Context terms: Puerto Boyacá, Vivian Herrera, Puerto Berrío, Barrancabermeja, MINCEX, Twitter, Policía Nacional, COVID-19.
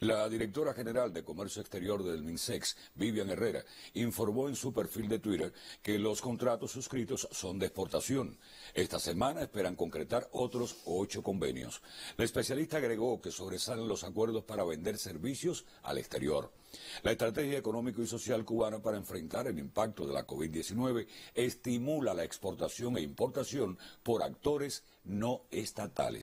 La directora general de Comercio Exterior del MINCEX, Vivian Herrera, informó en su perfil de Twitter que los contratos suscritos son de exportación. Esta semana esperan concretar otros 8 convenios. La especialista agregó que sobresalen los acuerdos para vender servicios al exterior. La estrategia económica y social cubana para enfrentar el impacto de la COVID-19 estimula la exportación e importación por actores no estatales.